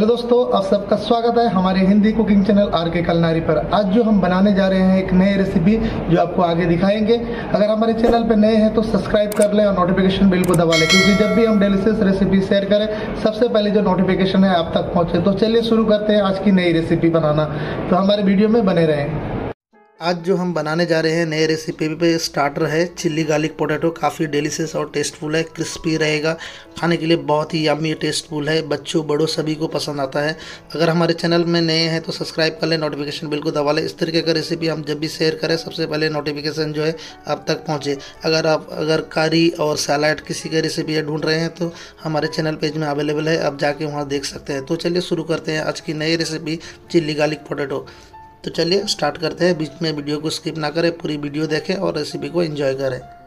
Hello दोस्तों, आप सबका स्वागत है हमारे हिंदी कुकिंग चैनल आर के कल्लारी पर। आज जो हम बनाने जा रहे हैं एक नई रेसिपी जो आपको आगे दिखाएंगे। अगर हमारे चैनल पर नए हैं तो सब्सक्राइब कर लें और नोटिफिकेशन बेल को दबा लें, क्योंकि जब भी हम डिलीशियस रेसिपी शेयर करें सबसे पहले जो नोटिफिकेशन है आप तक पहुँचे। तो चलिए शुरू करते हैं आज की नई रेसिपी बनाना, तो हमारे वीडियो में बने रहें। आज जो हम बनाने जा रहे हैं नए रेसिपी पे स्टार्टर है चिल्ली गार्लिक पोटैटो। काफ़ी डिलीशियस और टेस्टफुल है, क्रिस्पी रहेगा, खाने के लिए बहुत ही यम्मी टेस्टफुल है, बच्चों बड़ों सभी को पसंद आता है। अगर हमारे चैनल में नए हैं तो सब्सक्राइब कर लें, नोटिफिकेशन बेल को दबा लें। इस तरीके का रेसिपी हम जब भी शेयर करें सबसे पहले नोटिफिकेशन जो है आप तक पहुँचे। अगर करी और सलाद किसी की रेसिपी ढूंढ रहे हैं तो हमारे चैनल पेज में अवेलेबल है, आप जाके वहाँ देख सकते हैं। तो चलिए शुरू करते हैं आज की नई रेसिपी चिल्ली गार्लिक पोटैटो। तो चलिए स्टार्ट करते हैं, बीच में वीडियो को स्किप ना करें, पूरी वीडियो देखें और रेसिपी को एंजॉय करें।